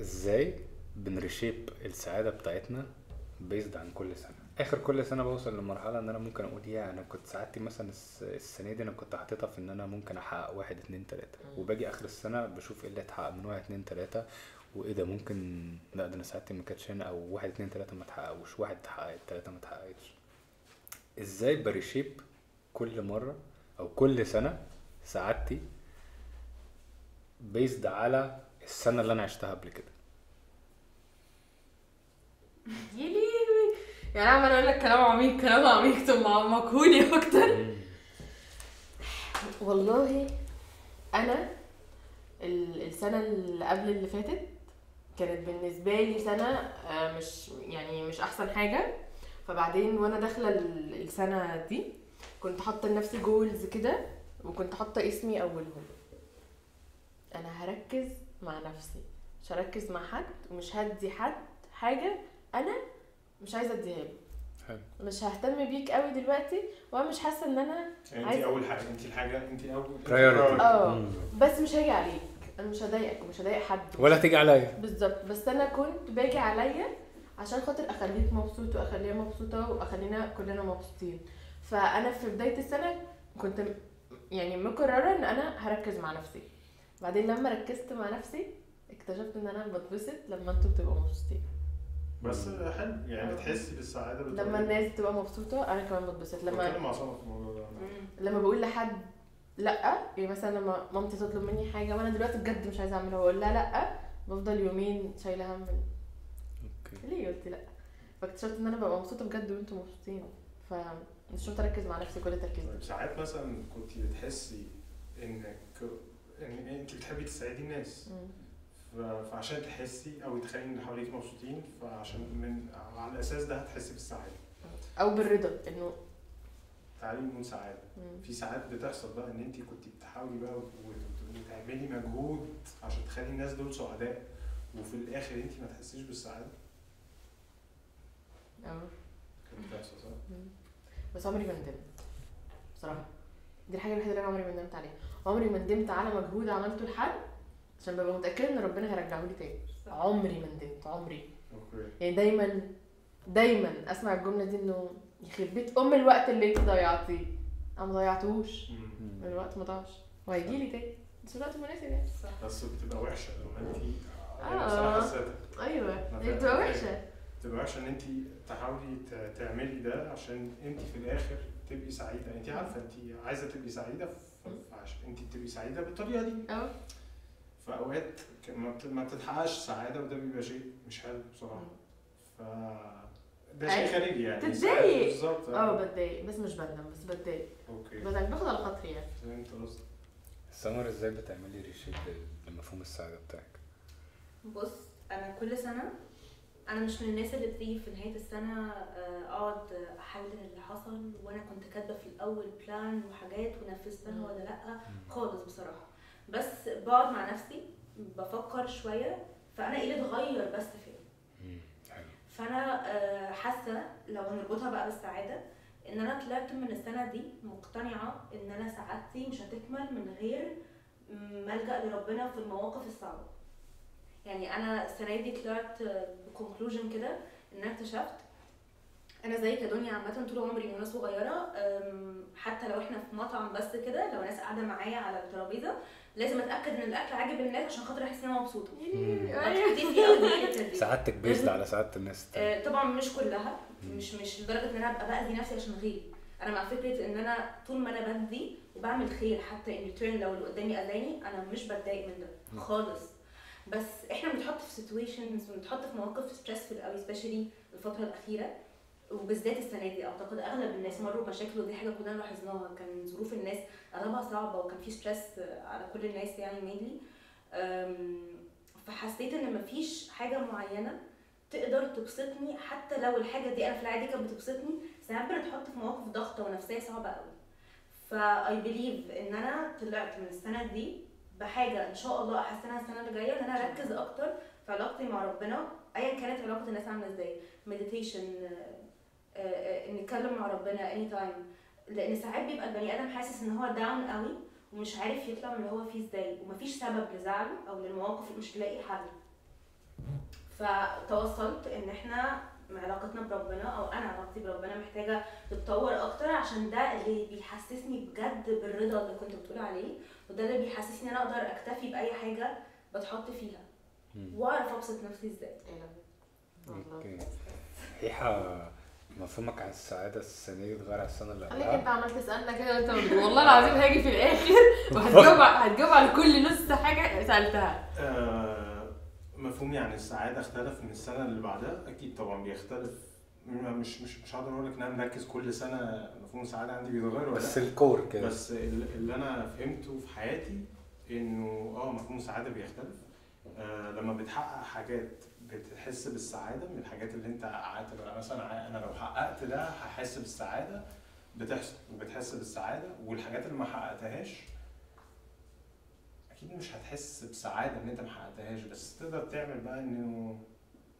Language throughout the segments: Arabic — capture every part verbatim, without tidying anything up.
ازاي بنرشيب السعاده بتاعتنا بيزد عن كل سنه. اخر كل سنه بوصل لمرحله ان انا ممكن اقول يا انا كنت سعادتي مثلا السنه دي انا كنت حاططها في ان انا ممكن احقق واحد اتنين تلاته، وباجي اخر السنه بشوف ايه اللي اتحقق من واحد اتنين تلاته وايه ده، ممكن لا ده انا سعادتي ما كانتش هنا، او واحد اتنين تلاته ما اتحققوش، واحد اتحقق تلاته ما اتحققتش. ازاي بريشيب كل مره او كل سنه سعادتي بيزد على السنه اللي انا عشتها قبل كده؟ يعني انا عمال اقول لك كلام عميق كلام عميق ثم معمقوني اكتر. والله انا السنه اللي قبل اللي فاتت كانت بالنسبه لي سنه مش يعني مش احسن حاجه، فبعدين وانا داخله السنه دي كنت حاطه لنفسي جولز كده وكنت حاطه اسمي اولهم. انا هركز مع نفسي، مش هركز مع حد ومش هدي حد حاجه انا مش عايزه اديها له. حلو. مش ههتم بيك قوي دلوقتي ومش حاسه ان انا عايزه. انت اول حاجه، انت الحاجه، انت اول اه بس مش هاجي عليك، انا مش هضايقك ومش هضايق حد ولا تيجي عليا. بالظبط. بس انا كنت باجي عليا عشان خاطر اخليك مبسوط واخليها مبسوطه واخلينا كلنا مبسوطين. فانا في بدايه السنه كنت يعني مقرره ان انا هركز مع نفسي، بعدين لما ركزت مع نفسي اكتشفت ان انا بتبسط لما انتوا بتبقوا مبسوطين. بس حلو يعني بتحسي بالسعاده لما الناس تبقى مبسوطه، انا كمان بتبسط لما بتكلم مع صنف في الموضوع ده. لما بقول لحد لا، يعني مثلا لما مامتي تطلب مني حاجه وانا دلوقتي بجد مش عايزه اعملها واقول لها لا، بفضل يومين شايله هم اوكي ليه قلت لا. فاكتشفت ان انا ببقى مبسوطه بجد وانتم مبسوطين، فمش شرط اركز مع نفسي كل تركيزي. طيب ساعات مثلا كنت بتحسي انك ان انت بتحبي تساعدي الناس، مم. فعشان تحسي او تخلي اللي حواليك مبسوطين، فعشان من على الاساس ده هتحسي بالسعاده او بالرضا انه تعالي نقول سعاده. مم. في ساعات بتحصل بقى ان انت كنت بتحاولي بقى وتعملي مجهود عشان تخلي الناس دول سعداء وفي الاخر انت ما تحسيش بالسعاده. اه كانت بتحصل صح؟ بس عمري ما ندمت بصراحه، دي الحاجه الوحيده اللي انا عمري ما ندمت عليها. عمري ما ندمت على مجهود عملته لحد عشان ببقى متاكده ان ربنا هيرجعه لي تاني. عمري ما ندمت عمري. اوكي. يعني دايما دايما اسمع الجمله دي انه يخرب بيت ام الوقت اللي انت ضيعتيه. انا ما ضيعتهوش، الوقت ما ضاعش وهيجي لي تاني بس الوقت مناسب يعني. صح. بس بتبقى وحشه لما انت اه ايوه بتبقى وحشه، بتبقى وحشه ان انت تحاولي تعملي ده عشان انت في الاخر تبقي سعيده. انت عارفه انت عايزه تبقي سعيده، فعشان انت بتبقي سعيده بالطريقه دي. اه فاوقات ما بتتحققش سعاده وده بيبقى شيء مش حلو بصراحه. ف ده شيء خارجي يعني. بتضايق بالظبط. اه بتضايق بس مش بندم، بس بتضايق. اوكي. بدل باخد على خاطري يعني. فهمت قصدك. سمر ازاي بتعملي ريشيب لمفهوم السعاده بتاعك؟ بص انا كل سنه انا مش من الناس اللي بتيجي في نهايه السنه اقعد احلل اللي حصل وانا كنت كاتبه في الاول بلان وحاجات ونفذتها ولا لا خالص بصراحه. بس بقعد مع نفسي بفكر شويه فانا ايه اللي اتغير بس فين. فانا حاسه لو هنربطها بقى بالسعاده ان انا طلعت من السنه دي مقتنعه ان انا سعادتي مش هتكمل من غير ما الجا لربنا في المواقف الصعبه. يعني انا السنه دي طلعت بكونكلوجن كده ان انا اكتشفت انا زي كدنيا عامه طول عمري وانا صغيره، حتى لو احنا في مطعم بس كده لو ناس قاعده معايا على الترابيزه لازم اتاكد ان الاكل عاجب الناس عشان خاطر احس ان انا مبسوطه. سعادتك بيزد على سعاده الناس طبعا مش كلها، مش مش لدرجه ان انا ابقى باذي نفسي عشان غيري. انا مع فكره ان انا طول ما انا بدي وبعمل خير حتى ان ريتيرن لو اللي قدامي اذاني انا مش بتضايق من ده خالص. بس احنا بنتحط في سيتويشنز وبنتحط في مواقف ستريسفل قوي سبيشالي الفتره الاخيره وبالذات السنه دي. اعتقد اغلب الناس مروا بمشاكل ودي حاجه كلنا لاحظناها، كان ظروف الناس اغلبها صعبه وكان في ستريس على كل الناس يعني مينلي. فحسيت ان مفيش حاجه معينه تقدر تبسطني حتى لو الحاجه دي انا في العادي كانت بتبسطني، ساعات بنتحط في مواقف ضغطه ونفسيه صعبه قوي. فاي بليف ان انا طلعت من السنه دي بحاجه ان شاء الله احسنها السنه اللي جايه، ان انا اركز اكتر في علاقتي مع ربنا ايا كانت علاقه الناس عامله ازاي، مديتيشن نتكلم مع ربنا اني تايم. لان ساعات بيبقى البني ادم حاسس ان هو داون قوي ومش عارف يطلع من اللي هو فيه ازاي ومفيش سبب لزعله او للمواقف اللي مش لاقي حل. فتوصلت ان احنا علاقتنا بربنا او انا علاقتي بربنا محتاجه تتطور اكتر، عشان ده اللي بيحسسني بجد بالرضا اللي كنت بتقول عليه، وده اللي بيحسسني ان انا اقدر اكتفي باي حاجه بتحط فيها واعرف ابسط نفسي ازاي. اوكي صحيحه، مفهومك عن السعاده السنه دي اتغير عن السنه اللي قبلها. انت عمال تسالنا كده وانت والله العظيم هاجي في الاخر وهتجاوب هتجاوب على كل نص حاجه سالتها. مفهومي عن السعاده اختلف من السنه اللي بعدها، اكيد طبعا بيختلف، مش مش مش هقدر اقول لك ان انا مركز كل سنه مفهوم السعاده عندي بيتغير ولا بس الكور كده، بس اللي انا فهمته في حياتي انه اه مفهوم السعاده بيختلف. آه لما بتحقق حاجات بتحس بالسعاده من الحاجات اللي انت حققتها، مثلا انا لو حققت ده هحس بالسعاده، بتحس بتحس بالسعاده، والحاجات اللي ما حققتهاش اكيد مش هتحس بسعاده ان انت ما حققتهاش، بس تقدر تعمل بقى انه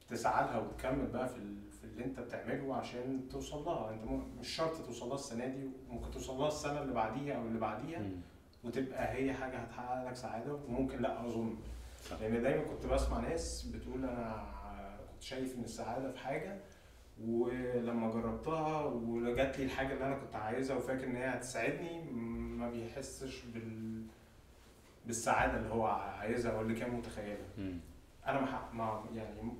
تسعى لها وتكمل بقى في في اللي انت بتعمله عشان توصل لها. انت مش شرط توصل لها السنه دي، ممكن توصل لها السنه اللي بعديها او اللي بعديها وتبقى هي حاجه هتحقق لك سعاده، وممكن لا اظن، لان دايما كنت بسمع ناس بتقول انا كنت شايف ان السعاده في حاجه ولما جربتها وجات لي الحاجه اللي انا كنت عايزها وفاكر ان هي هتساعدني ما بيحسش بال بالسعاده اللي هو عايزها او اللي كان متخيلها. انا ما, ما يعني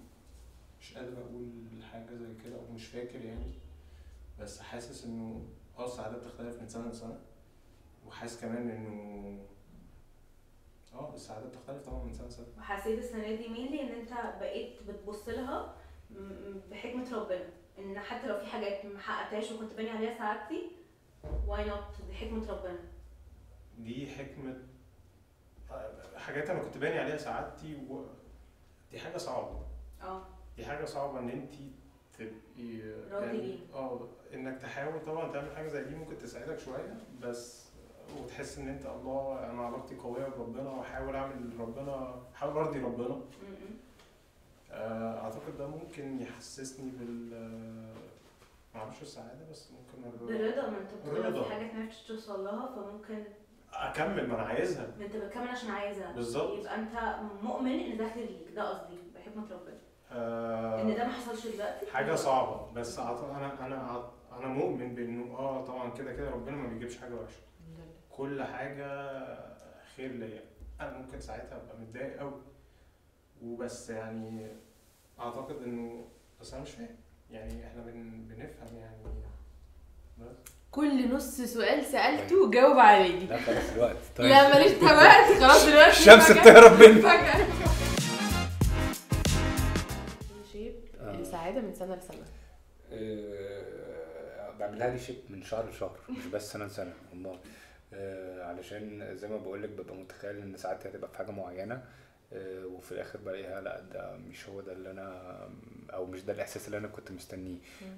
مش قادر اقول حاجه زي كده او مش فاكر يعني، بس حاسس انه اه السعاده بتختلف من سنه لسنه، وحاسس كمان انه اه السعاده بتختلف طبعا من سنه لسنه. وحسيت السنه دي مينلي ان انت بقيت بتبص لها بحكمه ربنا، ان حتى لو في حاجات ما حققتهاش وكنت باني عليها سعادتي واي نوت، دي حكمه ربنا، دي حكمه، حاجات انا كنت باني عليها سعادتي و... دي حاجه صعبه. اه دي حاجه صعبه ان انت تبقي راضي اه انك تحاول طبعا تعمل حاجه زي دي، ممكن تساعدك شويه بس وتحس ان انت الله انا علاقتي قويه بربنا واحاول اعمل ربنا احاول ارضي ربنا. آه اعتقد ده ممكن يحسسني بال معرفش السعاده، بس ممكن بالرضا، ما انت بتقول في حاجات ما عرفتش توصل لها فممكن اكمل ما انا عايزها. انت بتكمل عشان عايزها بالظبط، يبقى انت مؤمن ان ده خير ليك، ده قصدي بحكمه ربنا. آه ان ده ما حصلش دلوقتي حاجه صعبه، بس انا انا انا مؤمن بانه اه طبعا كده كده ربنا ما بيجيبش حاجه وحشه، كل حاجه خير ليا. انا ممكن ساعتها ابقى متضايق قوي وبس، يعني اعتقد انه بس انا مش فاهم يعني احنا بن... بنفهم يعني بس كل نص سؤال سالته جاوب عليه. لا خلاص الوقت، طيب لا ماليش وقت خلاص دلوقتي الشمس بتهرب مني فجأة. شيب السعادة من سنة لسنة بعملها لي شيب من شهر لشهر، مش بس سنة لسنة والله، علشان زي ما بقول لك ببقى متخيل ان سعادتي هتبقى في حاجة معينة وفي الاخر بلاقيها لا ده مش هو ده اللي انا، او مش ده الاحساس اللي انا كنت مستنيه.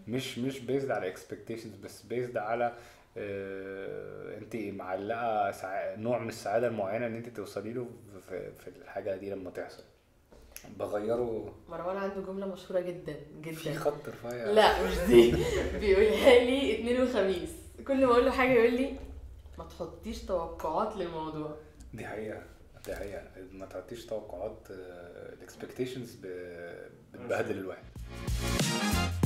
مش مش بيزد على expectations، بس بيزد على آه انت معلقه نوع من السعاده المعينه ان انت توصلي له في, في الحاجه دي لما تحصل. بغيره مروان عنده جمله مشهوره جدا جدا في خط رفيع، لا مش دي بيقولها لي اثنين وخميس، كل ما اقول له حاجه يقول لي ما تحطيش توقعات للموضوع. دي حقيقه دي حقيقه، ما تعطيش توقعات، الاكسبكتيشنز بتبهدل الواحد.